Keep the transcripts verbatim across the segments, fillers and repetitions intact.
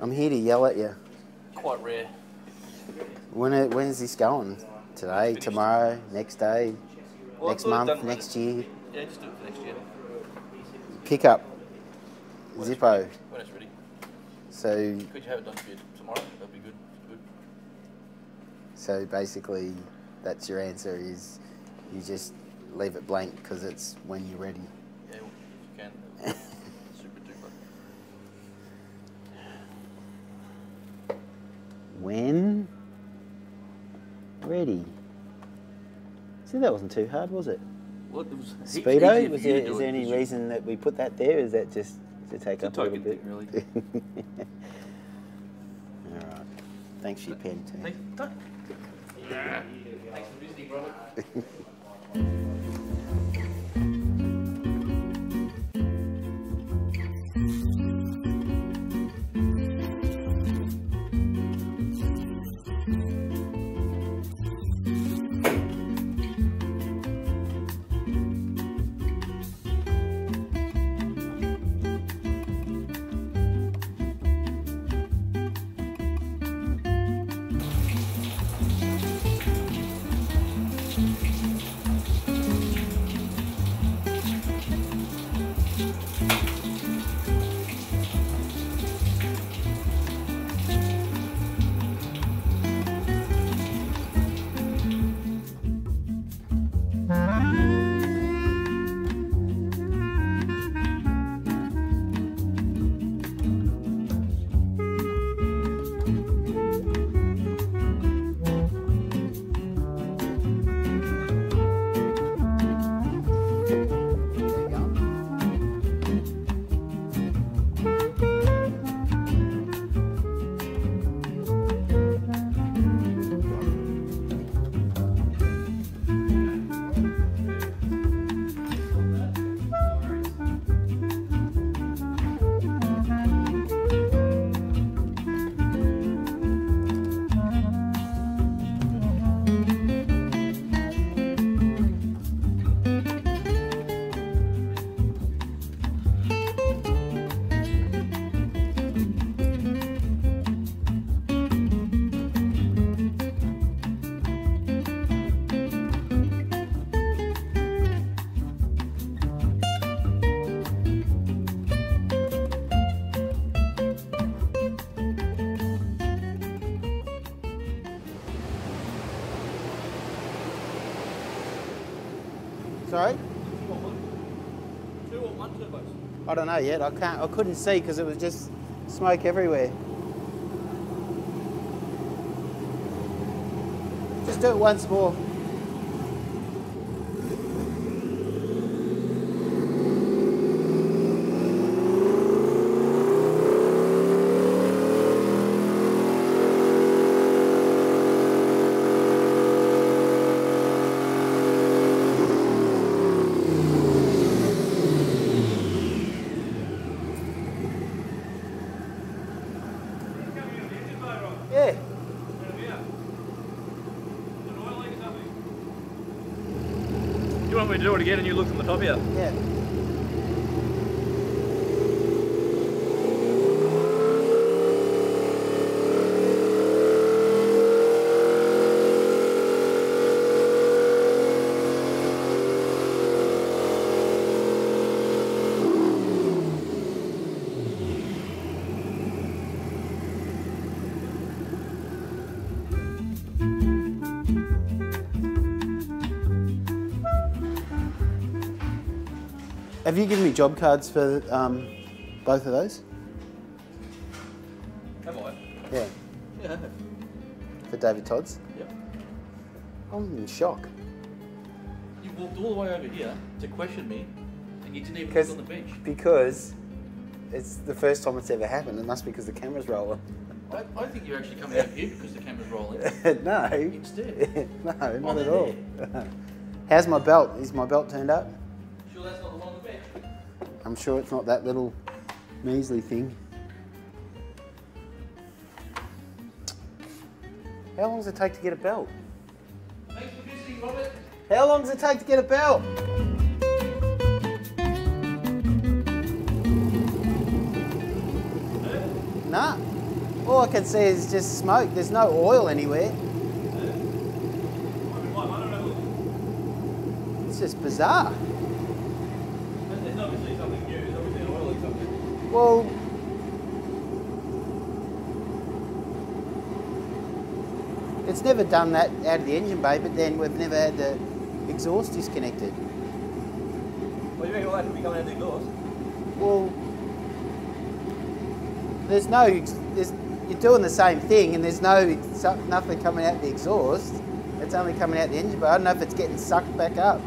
I'm here to yell at you. Quite rare. When it, when's this going? Today, tomorrow, next day, well, next month, next year? Yeah, just do it for next year. Pick up when Zippo. It's when it's ready. So could you have it done for you tomorrow? That'd be good. Good. So basically, that's your answer is you just leave it blank because it's when you're ready. Yeah, well, if you can. When ready. See, that wasn't too hard, was it? Well, it was Speedo, was there, is there any it, reason that we put that there? Is that just to take up a little bit? Thing, really. All right. Thanks for your pen, too. Thanks. Yeah. Thanks for visiting, brother. Sorry? Two or one turbos? I don't know yet. I can't. I couldn't see because it was just smoke everywhere. Just do it once more. You want me to do it again and you look from the top here? Yeah. Have you given me job cards for um, both of those? Am I? Yeah. Yeah. For David Todd's? Yep. I'm in shock. You walked all the way over here to question me and you didn't even look on the beach. Because it's the first time it's ever happened, and that's because the camera's rolling. I, I think you're actually coming out here because the camera's rolling. No. Instead. No, not I'm at all. How's my belt? Is my belt turned up? Sure that's not the one on the beach? I'm sure it's not that little measly thing. How long does it take to get a belt? Thanks for visiting, Robert. How long does it take to get a belt? Uh, nah. All I can see is just smoke. There's no oil anywhere. Uh, it's just bizarre. There's obviously something new. There's obviously an oil or something. Well. It's never done that out of the engine bay, but then we've never had the exhaust disconnected. Well, you reckon all that should be coming out of the exhaust? Well, there's no, there's, you're doing the same thing and there's no nothing coming out of the exhaust. It's only coming out the engine bay. I don't know if it's getting sucked back up.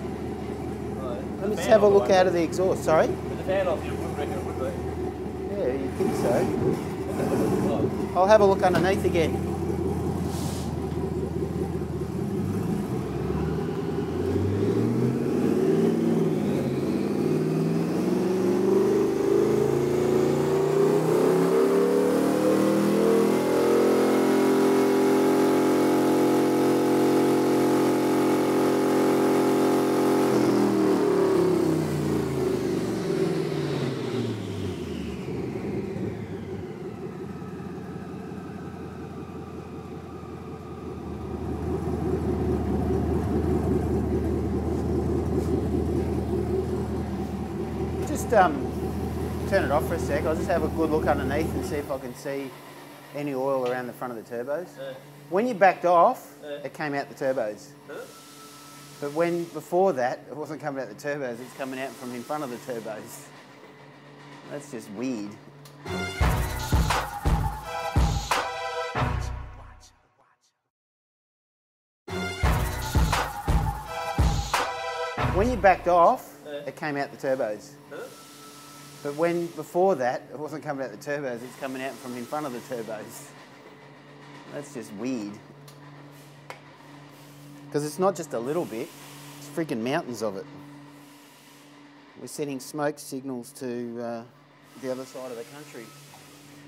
Right. Let's have a look out of the exhaust, sorry? With the fan off, you wouldn't reckon it would be. Yeah, you'd think so. I'll have a look underneath again. Um, turn it off for a sec. I'll just have a good look underneath and see if I can see any oil around the front of the turbos. Yeah. When you backed off, yeah. It came out the turbos. Yeah. But when before that, it wasn't coming out the turbos, it's coming out from in front of the turbos. That's just weird. When you backed off, it came out the turbos. Huh? But when, before that, it wasn't coming out the turbos, it's coming out from in front of the turbos. That's just weird. Because it's not just a little bit, it's freaking mountains of it. We're sending smoke signals to uh, the other side of the country.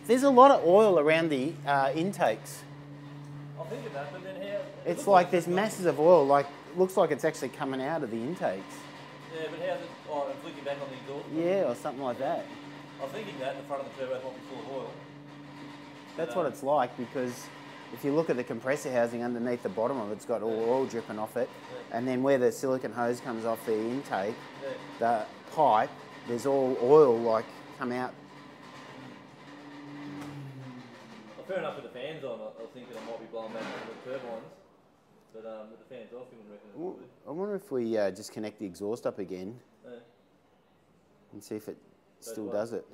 There's a lot of oil around the uh, intakes. I'll think of that, but then here... It's like, like there's masses of oil, like, looks like it's actually coming out of the intakes. Yeah, but how's it oh, flicking back on the exhaust? Yeah, or something like that. I'm thinking that the front of the turbo might be full of oil. That's but, what um, it's like, because if you look at the compressor housing underneath the bottom of it, it's got all yeah. oil dripping off it. Yeah. And then where the silicon hose comes off the intake, yeah. the pipe, there's all oil like come out. Well, fair enough with the fans on, I was thinking I might be blowing back the turbines. But um, with the fans off, you wouldn't reckon it would be. I wonder if we uh, just connect the exhaust up again yeah. and see if it Goes still does it.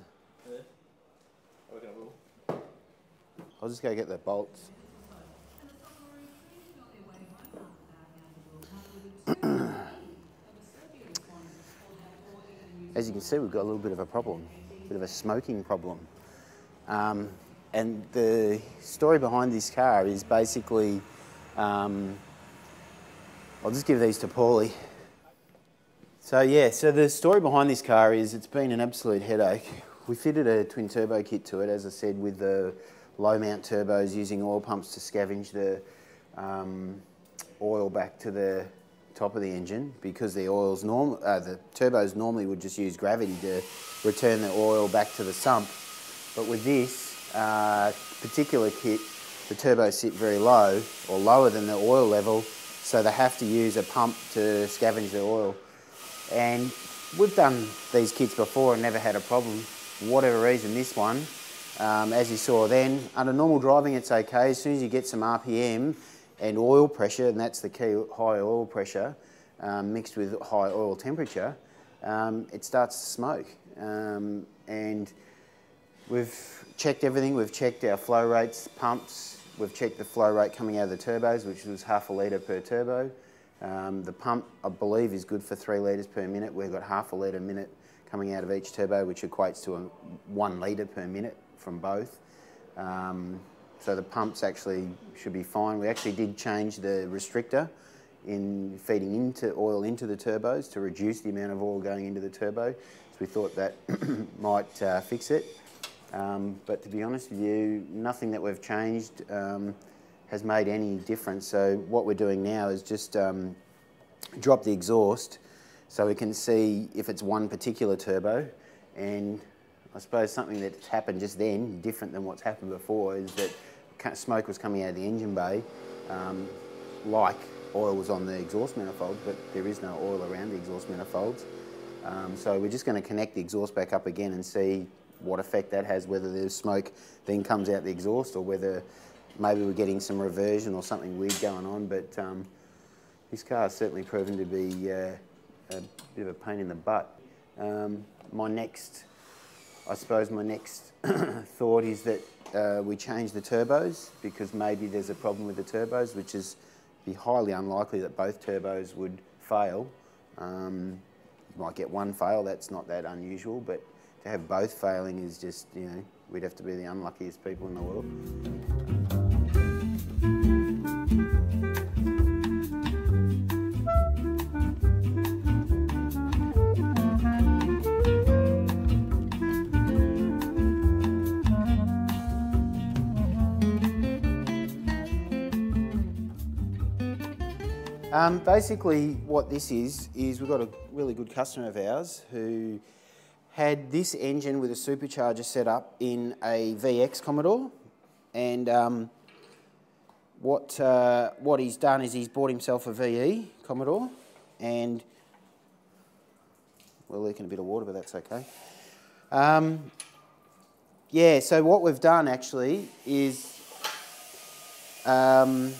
Yeah. I reckon it will. I'll just go get the bolts. As you can see, we've got a little bit of a problem, a bit of a smoking problem. Um, and the story behind this car is basically Um, I'll just give these to Paulie. So yeah, so the story behind this car is it's been an absolute headache. We fitted a twin turbo kit to it, as I said, with the low mount turbos using oil pumps to scavenge the um, oil back to the top of the engine, because the oils norm uh, the turbos normally would just use gravity to return the oil back to the sump. But with this uh, particular kit, the turbos sit very low, or lower than the oil level, so they have to use a pump to scavenge the oil. And we've done these kits before and never had a problem. For whatever reason, this one, um, as you saw then, under normal driving it's okay. As soon as you get some R P M and oil pressure, and that's the key, high oil pressure, um, mixed with high oil temperature, um, it starts to smoke. Um, and we've checked everything. We've checked our flow rates, pumps. We've checked the flow rate coming out of the turbos, which was half a litre per turbo. Um, the pump, I believe, is good for three litres per minute. We've got half a litre a minute coming out of each turbo, which equates to a one litre per minute from both. Um, so the pumps actually should be fine. We actually did change the restrictor in feeding into oil into the turbos to reduce the amount of oil going into the turbo. So we thought that might uh, fix it. Um, but to be honest with you, nothing that we've changed um, has made any difference. So what we're doing now is just um, drop the exhaust so we can see if it's one particular turbo. And I suppose something that's happened just then, different than what's happened before, is that smoke was coming out of the engine bay um, like oil was on the exhaust manifold, but there is no oil around the exhaust manifolds. Um, so we're just going to connect the exhaust back up again and see what effect that has, whether there's smoke then comes out the exhaust or whether maybe we're getting some reversion or something weird going on. But um, this car's certainly proven to be uh, a bit of a pain in the butt. Um, my next, I suppose my next thought is that uh, we change the turbos, because maybe there's a problem with the turbos, which is be highly unlikely that both turbos would fail. Um, you might get one fail, that's not that unusual, but to have both failing is just, you know, we'd have to be the unluckiest people in the world. Um, basically what this is, is we've got a really good customer of ours who had this engine with a supercharger set up in a V X Commodore, and um, what, uh, what he's done is he's bought himself a V E Commodore, and we're leaking a bit of water, but that's okay. Um, yeah, so what we've done actually is, um,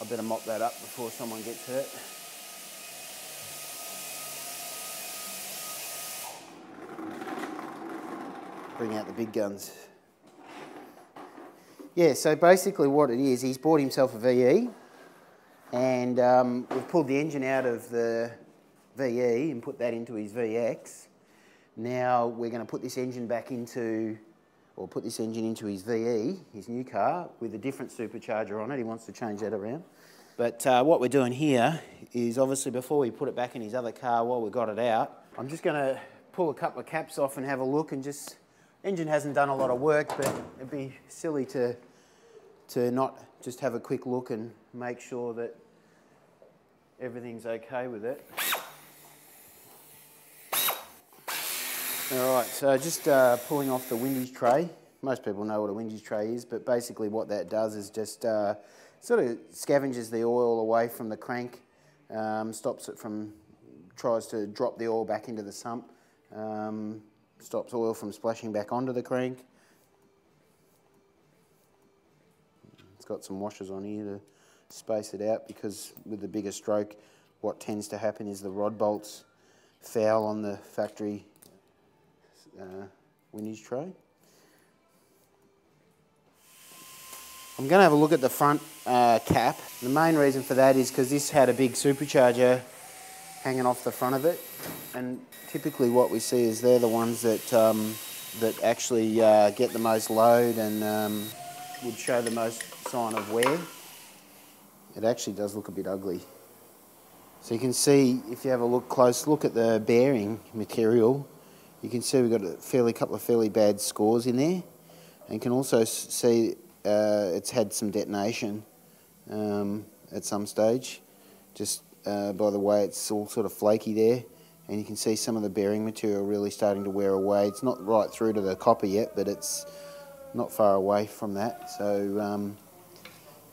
I better mop that up before someone gets hurt. Bring out the big guns. Yeah, so basically what it is, he's bought himself a V E, and um, we've pulled the engine out of the V E and put that into his V X. Now we're going to put this engine back into, or put this engine into his V E, his new car, with a different supercharger on it. He wants to change that around. But uh, what we're doing here is, obviously before we put it back in his other car, while we've got it out, I'm just going to pull a couple of caps off and have a look and just... Engine hasn't done a lot of work, but it'd be silly to, to not just have a quick look and make sure that everything's okay with it. All right, so just uh, pulling off the windage tray. Most people know what a windage tray is, but basically what that does is just uh, sort of scavenges the oil away from the crank, um, stops it from, tries to drop the oil back into the sump. Um, Stops oil from splashing back onto the crank. It's got some washers on here to space it out, because with the bigger stroke, what tends to happen is the rod bolts foul on the factory uh, windage tray. I'm going to have a look at the front uh, cap. The main reason for that is because this had a big supercharger hanging off the front of it, and typically what we see is they're the ones that um, that actually uh, get the most load and um, would show the most sign of wear. It actually does look a bit ugly. So you can see, if you have a look close look at the bearing material, you can see we've got a fairly couple of fairly bad scores in there, and you can also see uh, it's had some detonation um, at some stage, just uh, by the way it's all sort of flaky there. And you can see some of the bearing material really starting to wear away. It's not right through to the copper yet, but it's not far away from that. So um,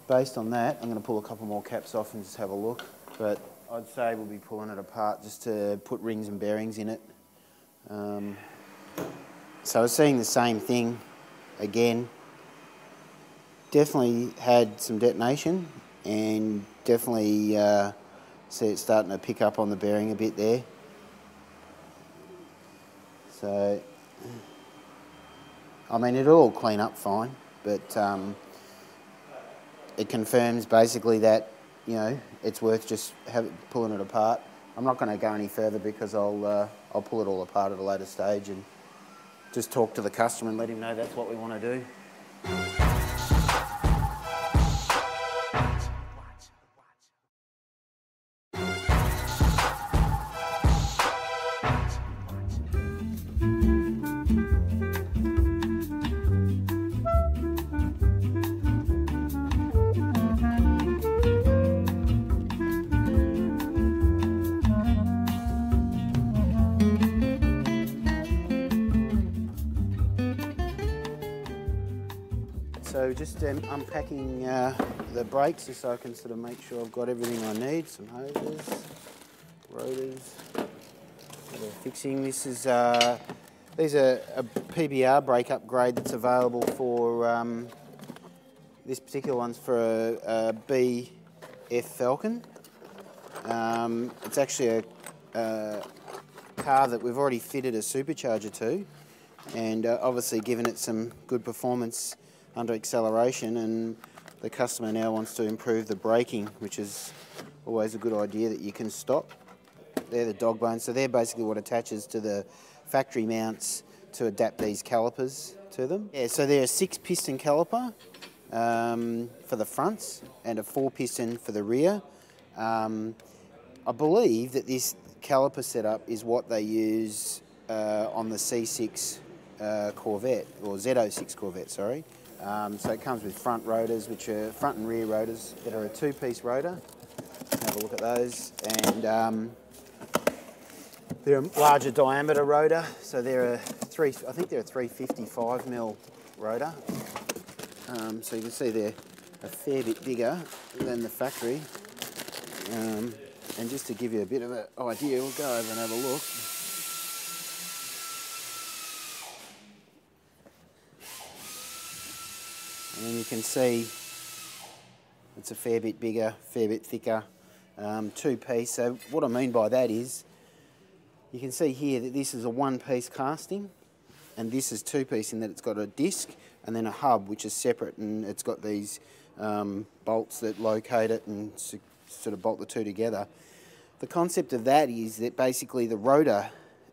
based on that, I'm going to pull a couple more caps off and just have a look. But I'd say we'll be pulling it apart just to put rings and bearings in it. Um, so I was seeing the same thing again. Definitely had some detonation, and definitely uh, see it starting to pick up on the bearing a bit there. So I mean, it'll all clean up fine, but um, it confirms basically that, you know, it's worth just have it, pulling it apart. I'm not going to go any further because I'll, uh, I'll pull it all apart at a later stage and just talk to the customer and let him know that's what we want to do. So just um, unpacking uh, the brakes just so I can sort of make sure I've got everything I need. Some hoses, rotors, fixing. This is uh, these are a P B R brake upgrade that's available for um, this particular one's for a, a B F Falcon. Um, it's actually a, a car that we've already fitted a supercharger to, and uh, obviously given it some good performance under acceleration, and the customer now wants to improve the braking, which is always a good idea that you can stop. They're the dog bones, so they're basically what attaches to the factory mounts to adapt these calipers to them. Yeah, so they're a six piston caliper um, for the fronts and a four piston for the rear. Um, I believe that this caliper setup is what they use uh, on the C six uh, Corvette, or Z oh six Corvette, sorry. Um, so it comes with front rotors, which are front and rear rotors that are a two-piece rotor. Have a look at those, and um, they're a larger diameter rotor. So they're a three, I think they're a three fifty-five mil rotor. Um, so you can see they're a fair bit bigger than the factory. Um, and just to give you a bit of an idea, we'll go over and have a look. And you can see it's a fair bit bigger, fair bit thicker, um, two-piece. So what I mean by that is, you can see here that this is a one-piece casting, and this is two-piece in that it's got a disc and then a hub, which is separate, and it's got these um, bolts that locate it and sort of bolt the two together. The concept of that is that basically the rotor,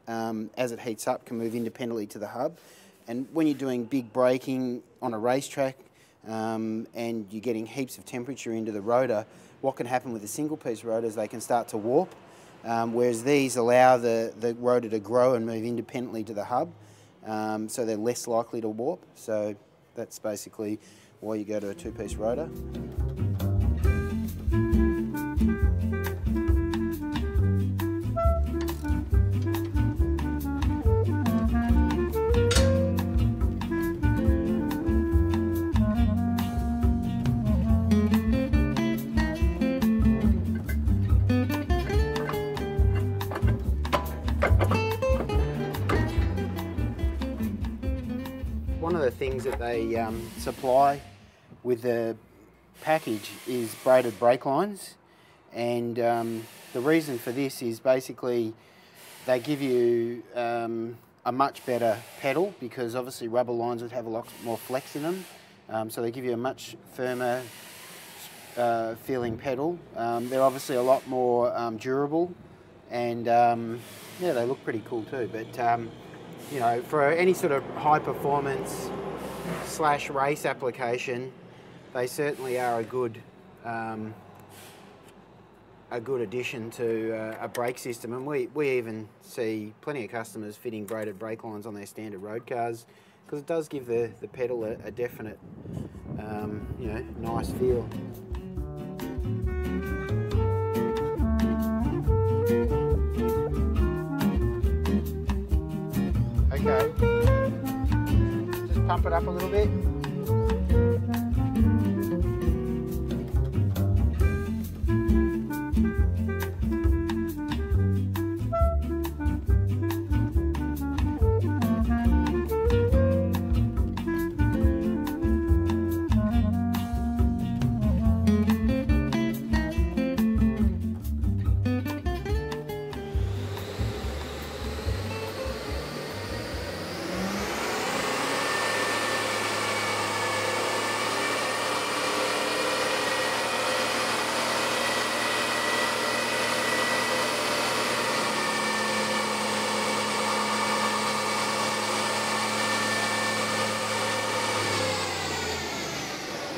um, as it heats up, can move independently to the hub. And when you're doing big braking on a racetrack, Um, and you're getting heaps of temperature into the rotor, what can happen with a single piece rotor is they can start to warp, um, whereas these allow the, the rotor to grow and move independently to the hub, um, so they're less likely to warp. So that's basically why you go to a two-piece rotor. One of the things that they um, supply with the package is braided brake lines, and um, the reason for this is basically they give you um, a much better pedal, because obviously rubber lines would have a lot more flex in them, um, so they give you a much firmer uh, feeling pedal. Um, they're obviously a lot more um, durable, and um, yeah, they look pretty cool too, but um, you know, for any sort of high performance slash race application, they certainly are a good um, a good addition to uh, a brake system. And we, we even see plenty of customers fitting braided brake lines on their standard road cars, because it does give the, the pedal a, a definite, um, you know, nice feel. Okay, just pump it up a little bit.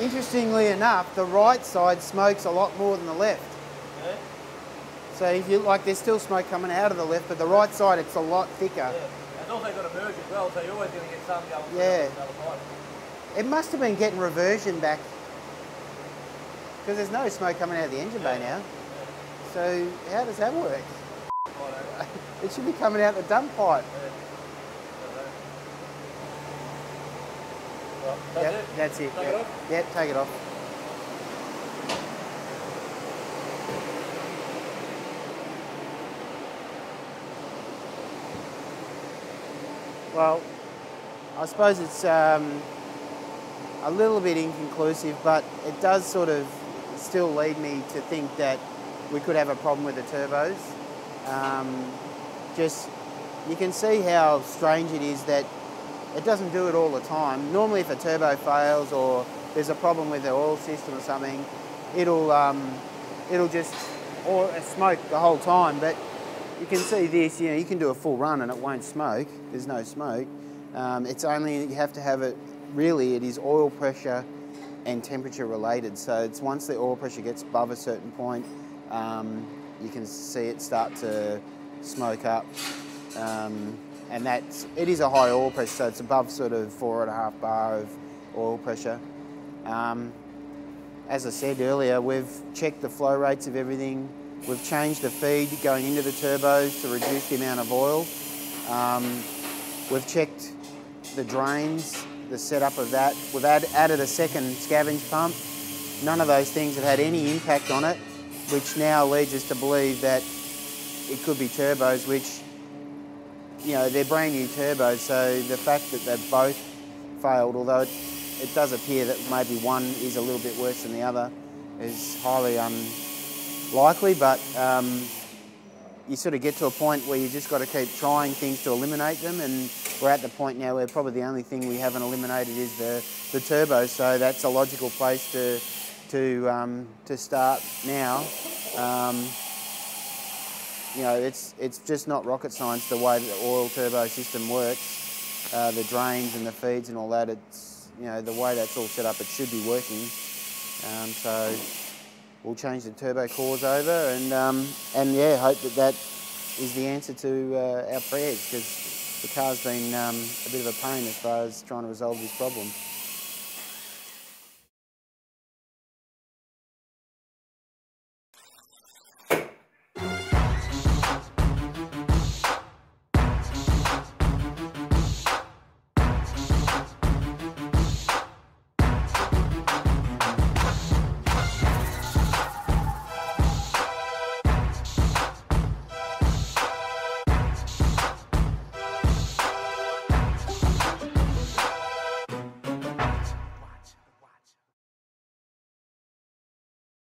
interestingly enough, the right side smokes a lot more than the left. Yeah. So if you like, there's still smoke coming out of the left, but the right side it's a lot thicker. Yeah. And also got a merge as well, so you're always going to get some going. Yeah. The other side. It must have been getting reversion back, because there's no smoke coming out of the engine yeah. bay now. Yeah. So how does that work? Right. It should be coming out the dump pipe. Yeah. Well, that's yep, it. That's it. Take yep. it off? Yep, take it off. Well, I suppose it's um, a little bit inconclusive, but it does sort of still lead me to think that we could have a problem with the turbos. Um, just, you can see how strange it is that it doesn't do it all the time. Normally if a turbo fails or there's a problem with the oil system or something, it'll, um, it'll just, or smoke the whole time. But you can see this, you know, you can do a full run and it won't smoke. There's no smoke. Um, it's only, you have to have it, really it is oil pressure and temperature related. So it's once the oil pressure gets above a certain point, um, you can see it start to smoke up. Um, And that's, it is a high oil pressure, so it's above sort of four and a half bar of oil pressure. Um, as I said earlier, we've checked the flow rates of everything. We've changed the feed going into the turbos to reduce the amount of oil. Um, we've checked the drains, the setup of that. We've add, added a second scavenge pump. None of those things have had any impact on it, which now leads us to believe that it could be turbos, which, you know, they're brand new turbos, so the fact that they've both failed, although it, it does appear that maybe one is a little bit worse than the other, is highly unlikely, but um, you sort of get to a point where you just got to keep trying things to eliminate them, and we're at the point now where probably the only thing we haven't eliminated is the, the turbo, so that's a logical place to, to, um, to start now. Um, You know, it's, it's just not rocket science the way that the oil turbo system works, uh, the drains and the feeds and all that. It's, you know, the way that's all set up, it should be working. Um, so we'll change the turbo cores over and, um, and yeah, hope that that is the answer to uh, our prayers, because the car's been um, a bit of a pain as far as trying to resolve this problem.